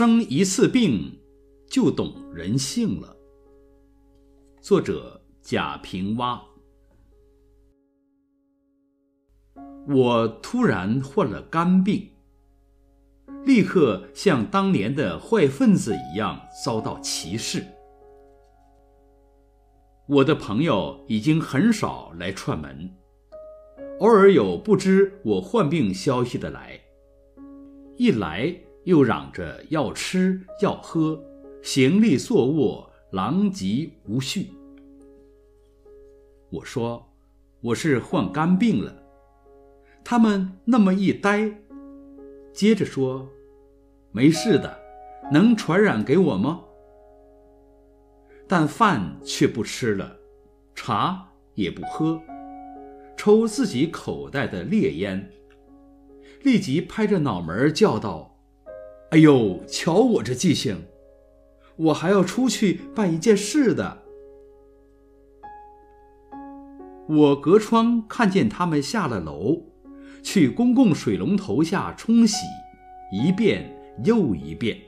生一次病，就懂人性了。作者贾平凹。我突然患了肝病，立刻像当年的坏分子一样遭到歧视。我的朋友已经很少来串门，偶尔有不知我患病消息的来，一来又嚷着要吃要喝，行立坐卧，狼藉无序。我说我是患肝病了，他们那么一呆，接着说没事的，能传染给我吗？但饭却不吃了，茶也不喝，抽自己口袋的烈烟，立即拍着脑门叫道：哎呦，瞧我这记性，我还要出去办一件事的。我隔窗看见他们下了楼，去公共水龙头下冲洗，一遍又一遍，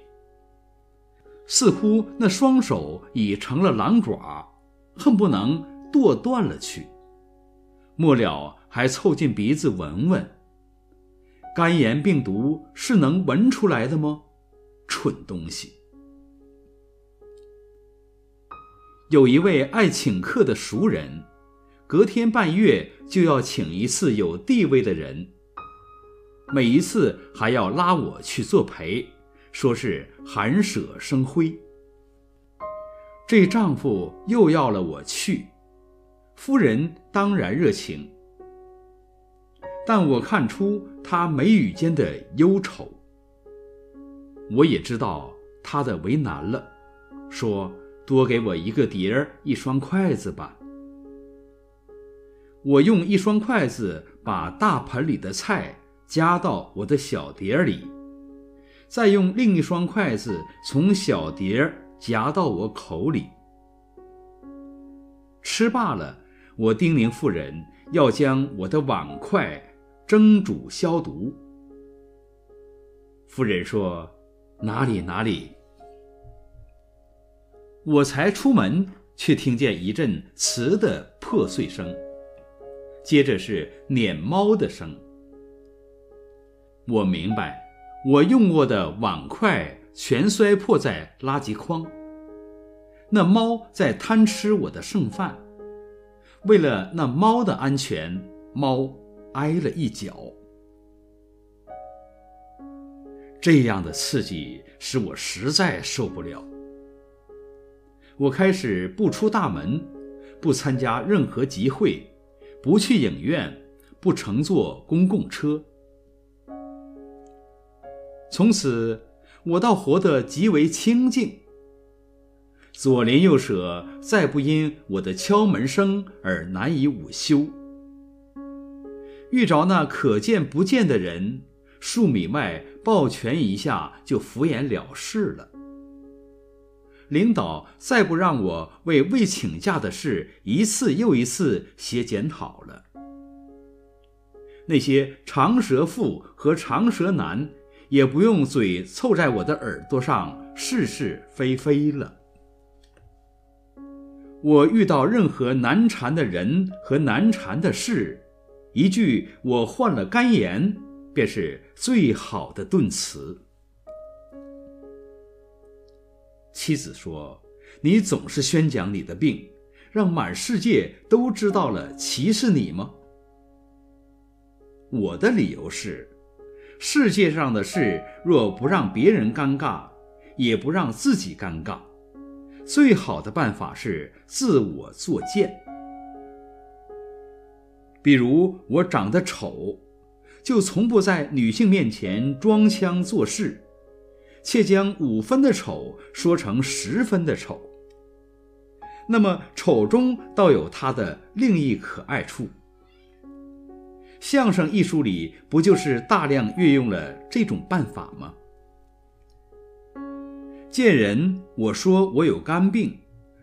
似乎那双手已成了狼爪，恨不能剁断了去，末了还凑近鼻子闻闻。肝炎病毒是能闻出来的吗？蠢东西。有一位爱请客的熟人，隔天半月就要请一次有地位的人，每一次还要拉我去作陪，说是寒舍生辉。这丈夫又要了我去，夫人当然热情，但我看出她眉宇间的忧愁，我也知道她的为难了，说多给我一个碟儿一双筷子吧。我用一双筷子把大盆里的菜夹到我的小碟儿里，再用另一双筷子从小碟儿夹到我口里。吃罢了，我叮咛妇人要将我的碗筷蒸煮消毒。夫人说：哪里哪里。我才出门，却听见一阵瓷的破碎声，接着是撵猫的声。我明白，我用过的碗筷全摔破在垃圾筐，那猫在贪吃我的剩饭，为了那猫的安全，猫挨了一脚。这样的刺激使我实在受不了，我开始不出大门，不参加任何集会，不去影院，不乘坐公共车。从此我倒活得极为清静，左邻右舍再不因我的敲门声而难以午休。遇着那可见不见的人，数米外抱拳一下就敷衍了事了。领导再不让我为未请假的事一次又一次写检讨了。那些长舌妇和长舌男也不用嘴凑在我的耳朵上是是非非了。我遇到任何难缠的人和难缠的事，一句我患了肝炎便是最好的顿词。妻子说：你总是宣讲你的病，让满世界都知道了歧视你吗？我的理由是，世界上的事若不让别人尴尬，也不让自己尴尬，最好的办法是自我作践。比如我长得丑，就从不在女性面前装腔作势，且将5分的丑说成10分的丑。那么丑中倒有它的另一可爱处。相声艺术里不就是大量运用了这种办法吗？见人我说我有肝病，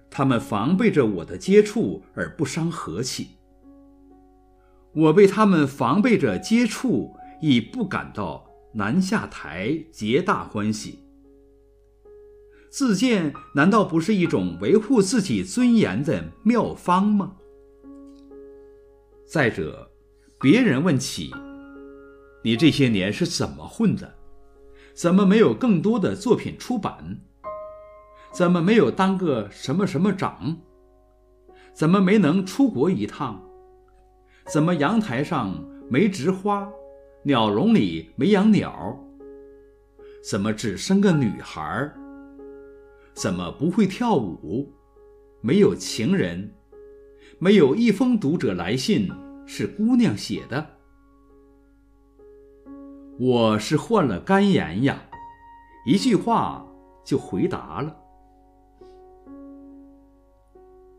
他们防备着我的接触而不伤和气，我被他们防备着接触，已不感到难下台，皆大欢喜。自荐难道不是一种维护自己尊严的妙方吗？再者，别人问起，你这些年是怎么混的？怎么没有更多的作品出版？怎么没有当个什么什么长？怎么没能出国一趟？怎么阳台上没植花，鸟笼里没养鸟？怎么只生个女孩？怎么不会跳舞？没有情人？没有一封读者来信是姑娘写的？我是患了肝炎呀，一句话就回答了。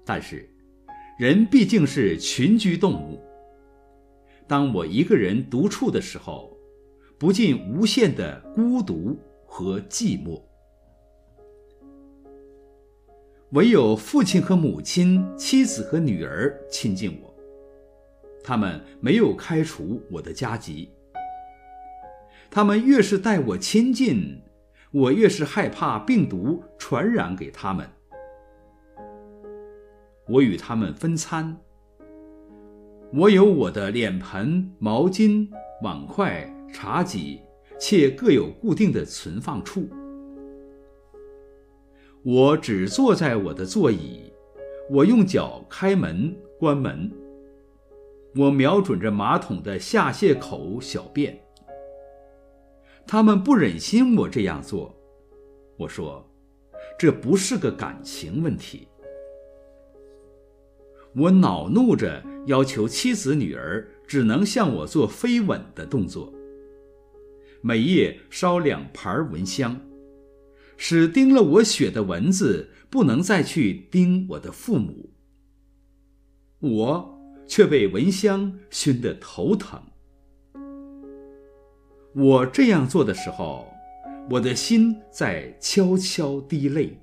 但是人毕竟是群居动物，当我一个人独处的时候，不禁无限的孤独和寂寞。唯有父亲和母亲、妻子和女儿亲近我，他们没有开除我的家籍。他们越是带我亲近，我越是害怕病毒传染给他们。我与他们分餐，我有我的脸盆、毛巾、碗筷、茶几，且各有固定的存放处。我只坐在我的座椅，我用脚开门、关门，我瞄准着马桶的下泄口小便。他们不忍心我这样做，我说，这不是个感情问题。我恼怒着要求妻子女儿只能向我做飞吻的动作，每夜烧2盘蚊香，使叮了我血的蚊子不能再去叮我的父母。我却被蚊香熏得头疼。我这样做的时候，我的心在悄悄滴泪。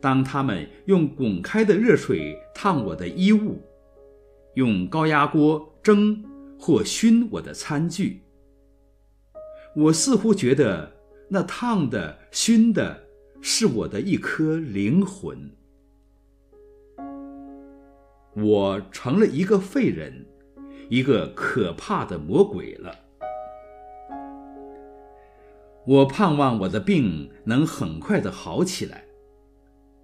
当他们用滚开的热水烫我的衣物，用高压锅蒸或熏我的餐具，我似乎觉得那烫的、熏的是我的一颗灵魂。我成了一个废人，一个可怕的魔鬼了。我盼望我的病能很快地好起来，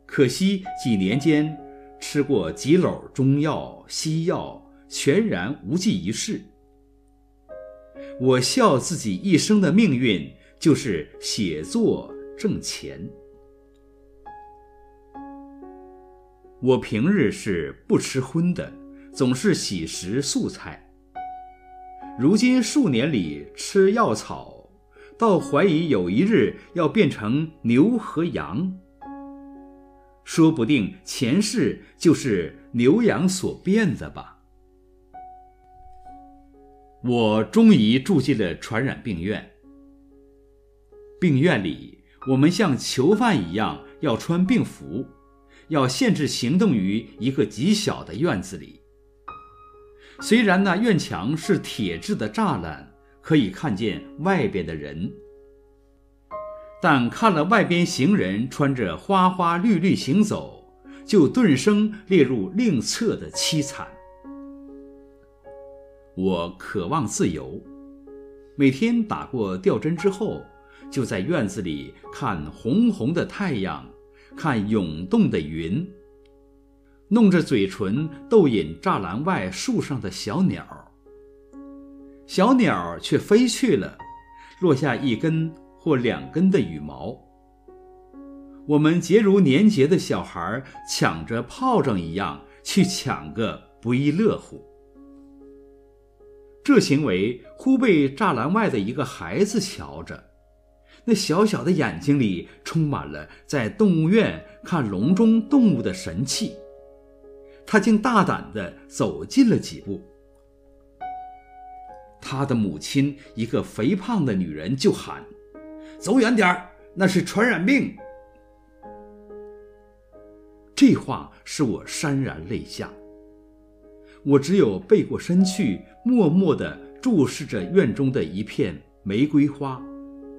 可惜几年间吃过几篓中药、西药，全然无济于事。我笑自己一生的命运就是写作挣钱。我平日是不吃荤的，总是喜食素菜。如今数年里吃药草，倒怀疑有一日要变成牛和羊。说不定前世就是牛羊所变的吧。我终于住进了传染病院。病院里，我们像囚犯一样要穿病服，要限制行动于一个极小的院子里。虽然那院墙是铁制的栅栏，可以看见外边的人，但看了外边行人穿着花花绿绿行走，就顿生列入另册的凄惨。我渴望自由，每天打过吊针之后，就在院子里看红红的太阳，看涌动的云，弄着嘴唇逗引栅栏外树上的小鸟。小鸟却飞去了，落下一根或2根的羽毛。我们结如年节的小孩抢着炮仗一样去抢个不亦乐乎。这行为忽被栅栏外的一个孩子瞧着，那小小的眼睛里充满了在动物园看笼中动物的神气。他竟大胆地走近了几步。他的母亲，一个肥胖的女人，就喊：走远点儿，那是传染病。这话使我潸然泪下，我只有背过身去，默默地注视着院中的一片玫瑰花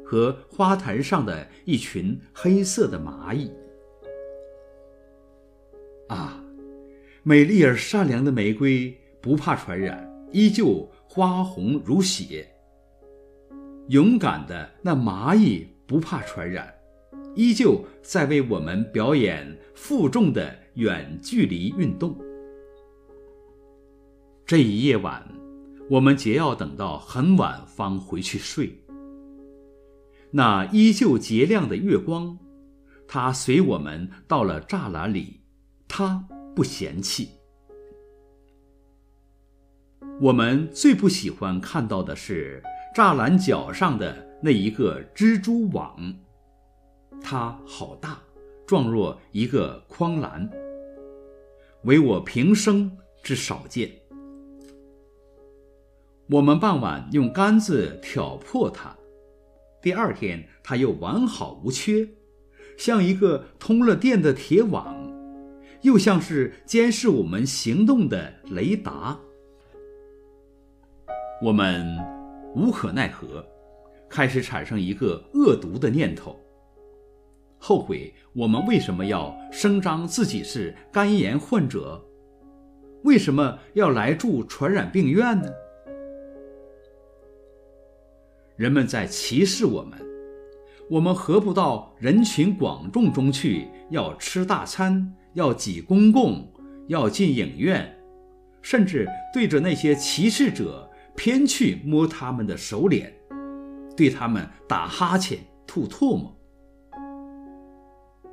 和花坛上的一群黑色的蚂蚁。啊，美丽而善良的玫瑰不怕传染，依旧花红如血。勇敢的那蚂蚁不怕传染，依旧在为我们表演负重的远距离运动。这一夜晚，我们皆要等到很晚方回去睡。那依旧洁亮的月光，它随我们到了栅栏里，它不嫌弃。我们最不喜欢看到的是栅栏角上的那一个蜘蛛网，它好大，状若一个筐篮，唯我平生之少见。我们傍晚用杆子挑破它，第二天它又完好无缺，像一个通了电的铁网，又像是监视我们行动的雷达。我们无可奈何，开始产生一个恶毒的念头，后悔我们为什么要声张自己是肝炎患者，为什么要来住传染病院呢？人们在歧视我们，我们何不到人群广众中去，要吃大餐，要挤公共，要进影院，甚至对着那些歧视者偏去摸他们的手脸，对他们打哈欠吐唾沫。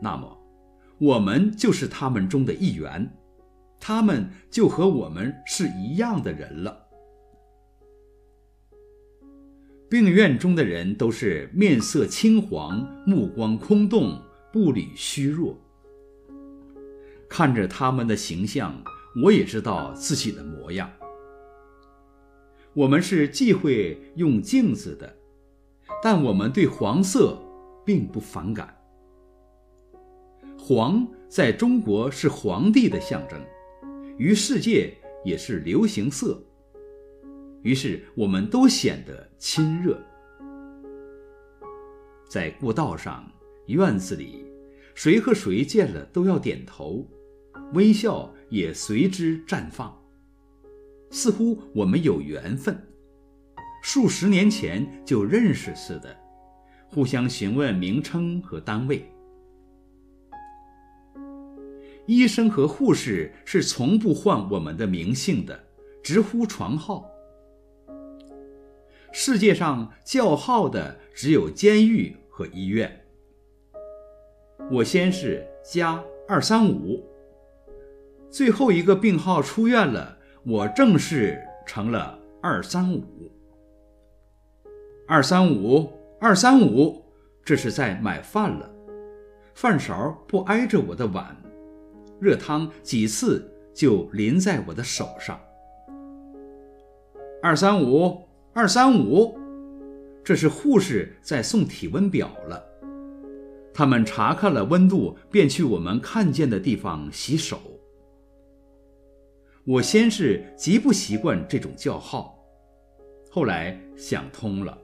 那么我们就是他们中的一员，他们就和我们是一样的人了。病院中的人都是面色青黄，目光空洞，步履虚弱。看着他们的形象，我也知道自己的模样。我们是忌讳用镜子的，但我们对黄色并不反感。黄在中国是皇帝的象征，于世界也是流行色，于是我们都显得亲热。在过道上，院子里，谁和谁见了都要点头，微笑也随之绽放。似乎我们有缘分，数十年前就认识似的，互相询问名称和单位。医生和护士是从不唤我们的名姓的，直呼床号。世界上叫号的只有监狱和医院。我先是加235，最后一个病号出院了，我正式成了235。235，这是在买饭了。饭勺不挨着我的碗，热汤几次就淋在我的手上。235，这是护士在送体温表了。他们查看了温度，便去我们看见的地方洗手。我先是极不习惯这种叫号，后来想通了。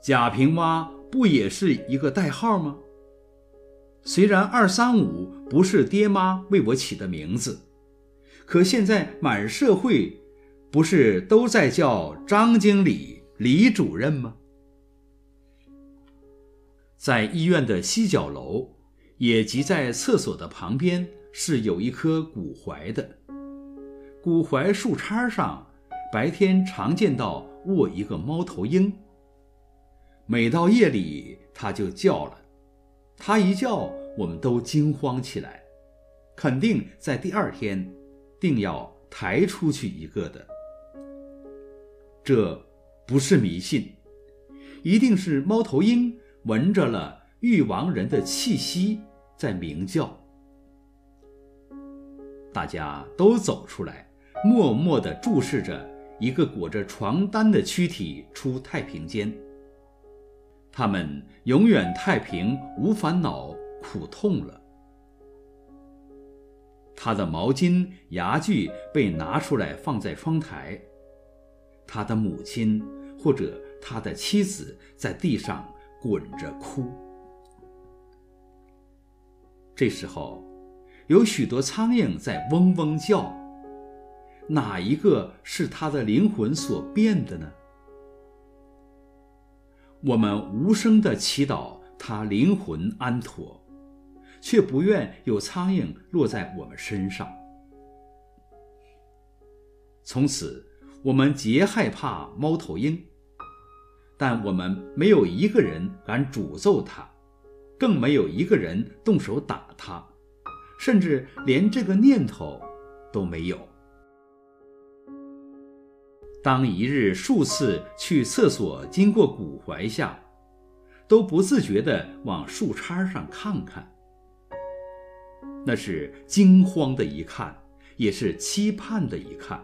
贾平凹不也是一个代号吗？虽然235不是爹妈为我起的名字，可现在满社会不是都在叫张经理、李主任吗？在医院的西角楼，也即在厕所的旁边，是有一棵古槐的。古槐树杈上，白天常见到卧一个猫头鹰，每到夜里它就叫了。它一叫，我们都惊慌起来，肯定在第二天定要抬出去一个的。这不是迷信，一定是猫头鹰闻着了玉王人的气息在鸣叫。大家都走出来，默默地注视着一个裹着床单的躯体出太平间。他们永远太平，无烦恼苦痛了。他的毛巾、牙具被拿出来放在窗台，他的母亲或者他的妻子在地上滚着哭。这时候，有许多苍蝇在嗡嗡叫，哪一个是他的灵魂所变的呢？我们无声地祈祷他灵魂安妥，却不愿有苍蝇落在我们身上。从此，我们皆害怕猫头鹰，但我们没有一个人敢诅咒它，更没有一个人动手打它，甚至连这个念头都没有。当一日数次去厕所经过骨槐下，都不自觉地往树杈上看看，那是惊慌的一看，也是期盼的一看。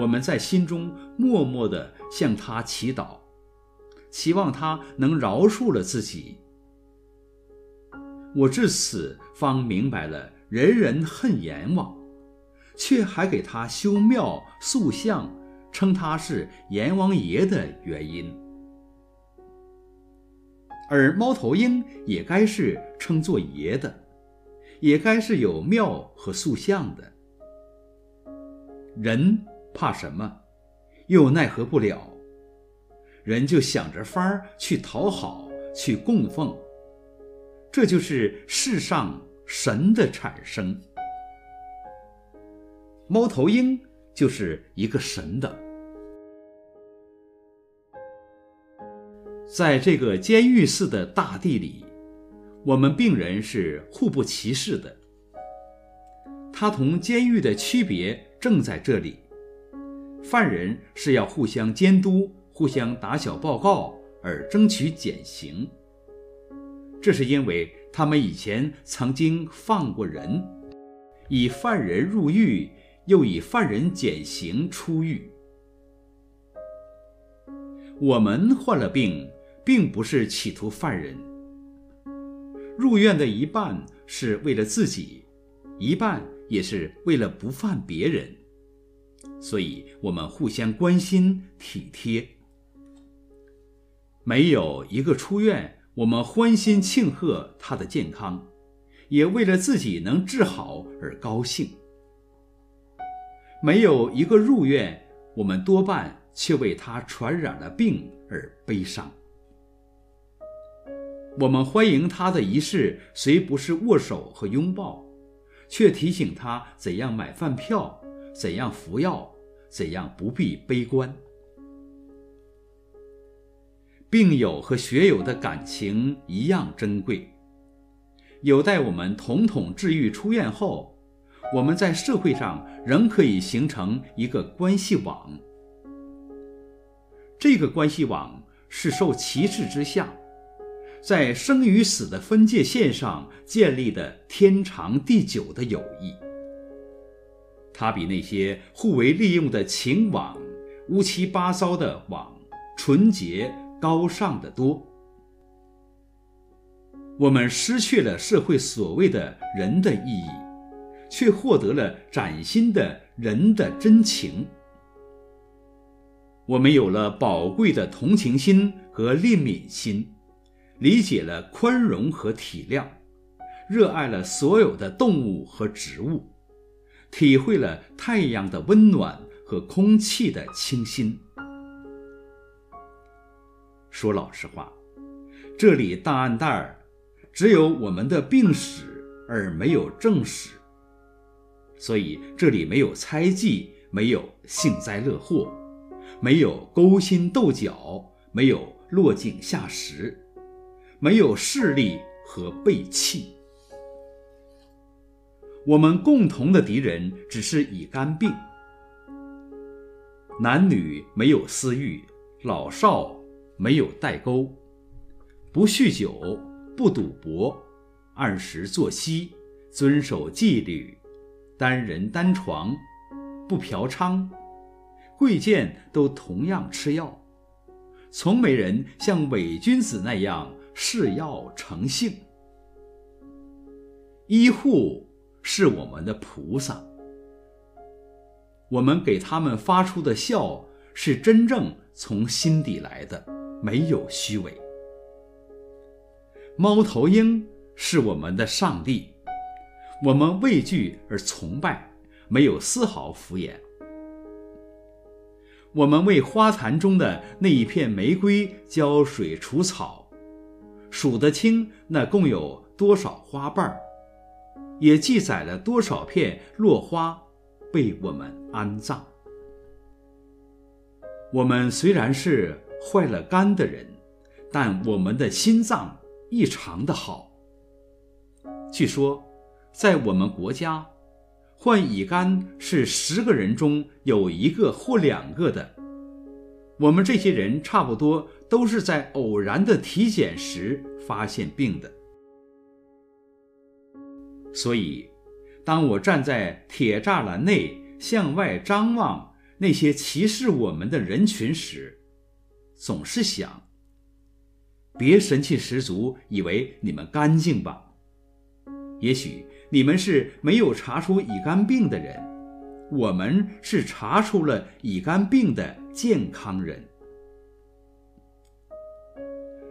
我们在心中默默地向他祈祷，期望他能饶恕了自己。我至此方明白了人人恨阎王，却还给他修庙塑像，称他是阎王爷的原因。而猫头鹰也该是称作爷的，也该是有庙和塑像的。人怕什么，又奈何不了，人就想着法儿去讨好，去供奉，这就是世上神的产生。猫头鹰就是一个神的。在这个监狱似的大地里，我们病人是互不歧视的。它同监狱的区别正在这里，犯人是要互相监督，互相打小报告而争取减刑，这是因为他们以前曾经放过人，以犯人入狱，又以犯人减刑出狱。我们患了病，并不是企图犯人。入院的一半是为了自己，一半也是为了不犯别人，所以我们互相关心体贴。没有一个出院，我们欢欣庆贺他的健康，也为了自己能治好而高兴。没有一个入院，我们多半却为他传染了病而悲伤。我们欢迎他的仪式，虽不是握手和拥抱，却提醒他怎样买饭票，怎样服药，怎样不必悲观。病友和学友的感情一样珍贵，有待我们统统治愈出院后，我们在社会上仍可以形成一个关系网。这个关系网是受歧视之下，在生与死的分界线上建立的天长地久的友谊，它比那些互为利用的情网、乌七八糟的网纯洁高尚得多。我们失去了社会所谓的人的意义，却获得了崭新的人的真情。我们有了宝贵的同情心和怜悯心，理解了宽容和体谅，热爱了所有的动物和植物，体会了太阳的温暖和空气的清新。说老实话，这里档案袋只有我们的病史而没有正史，所以这里没有猜忌，没有幸灾乐祸，没有勾心斗角，没有落井下石，没有势力和背弃。我们共同的敌人只是乙肝病。男女没有私欲，老少没有代沟，不酗酒，不赌博，按时作息，遵守纪律，单人单床，不嫖娼，贵贱都同样吃药，从没人像伪君子那样嗜药成性。医护是我们的菩萨，我们给他们发出的笑是真正从心底来的，没有虚伪。猫头鹰是我们的上帝，我们畏惧而崇拜，没有丝毫敷衍。我们为花坛中的那一片玫瑰浇水除草，数得清那共有多少花瓣，也记载了多少片落花被我们安葬。我们虽然是坏了肝的人，但我们的心脏异常的好。据说在我们国家，患乙肝是10个人中有1个或2个的。我们这些人差不多都是在偶然的体检时发现病的。所以当我站在铁栅栏内向外张望那些歧视我们的人群时，总是想，别神气十足以为你们干净吧，也许你们是没有查出乙肝病的人，我们是查出了乙肝病的健康人。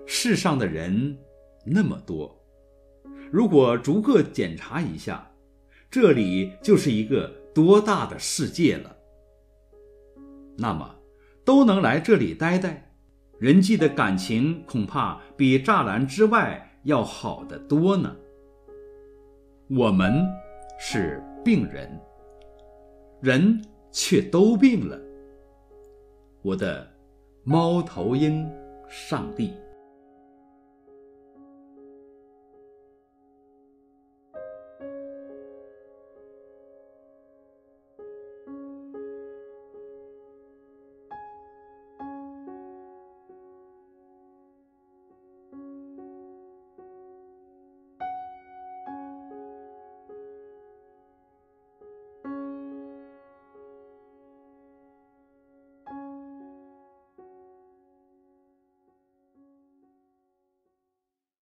世上的人那么多，如果逐个检查一下，这里就是一个多大的世界了。那么都能来这里待待，人际的感情恐怕比栅栏之外要好得多呢。我们是病人，人却都病了。我的猫头鹰上帝。